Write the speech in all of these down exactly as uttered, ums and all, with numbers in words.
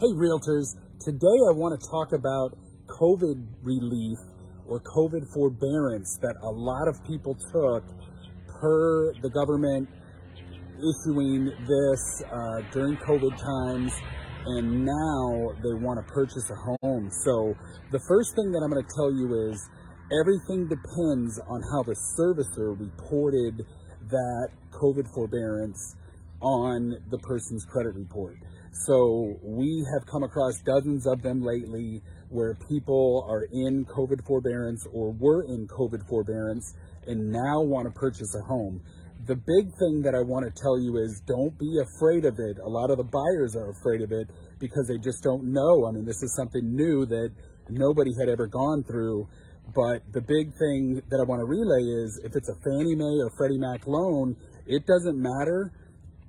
Hey realtors, today I want to talk about COVID relief or COVID forbearance that a lot of people took per the government issuing this uh, during COVID times, and now they want to purchase a home. So the first thing that I'm going to tell you is everything depends on how the servicer reported that COVID forbearance on the person's credit report. So we have come across dozens of them lately where people are in COVID forbearance or were in COVID forbearance and now want to purchase a home. The big thing that I want to tell you is don't be afraid of it. A lot of the buyers are afraid of it because they just don't know. I mean, this is something new that nobody had ever gone through. But the big thing that I want to relay is if it's a Fannie Mae or Freddie Mac loan, it doesn't matter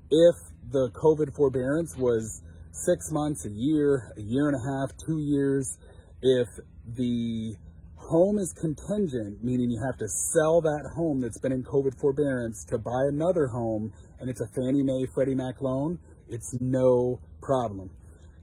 if the COVID forbearance was six months, a year, a year and a half, two years. If the home is contingent, meaning you have to sell that home that's been in COVID forbearance to buy another home, and it's a Fannie Mae, Freddie Mac loan, it's no problem.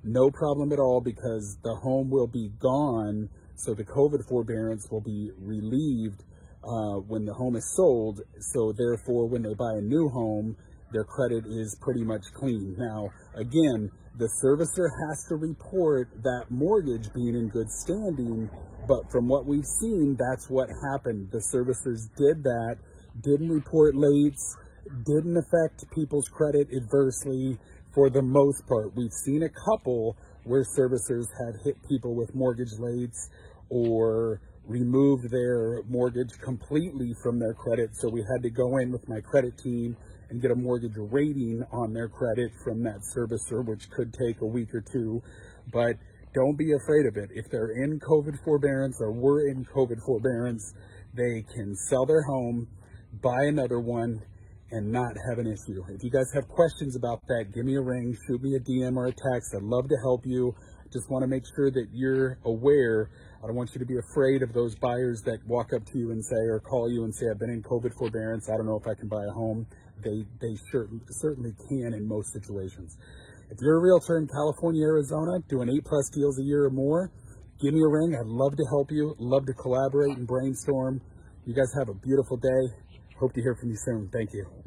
No problem at all because the home will be gone, so the COVID forbearance will be relieved uh, when the home is sold. So therefore, when they buy a new home, their credit is pretty much clean. Now, again, the servicer has to report that mortgage being in good standing, but from what we've seen, that's what happened. The servicers did that, didn't report lates, didn't affect people's credit adversely for the most part. We've seen a couple where servicers have hit people with mortgage lates or removed their mortgage completely from their credit. So we had to go in with my credit team and get a mortgage rating on their credit from that servicer, which could take a week or two. But don't be afraid of it. If they're in COVID forbearance or were in COVID forbearance, they can sell their home, buy another one, and not have an issue. If you guys have questions about that, give me a ring, shoot me a D M or a text. I'd love to help you. Just want to make sure that you're aware. I don't want you to be afraid of those buyers that walk up to you and say, or call you and say, I've been in COVID forbearance, I don't know if I can buy a home. They, they sure, certainly can in most situations. If you're a realtor in California, Arizona, doing eight plus deals a year or more, give me a ring. I'd love to help you. Love to collaborate and brainstorm. You guys have a beautiful day. Hope to hear from you soon. Thank you.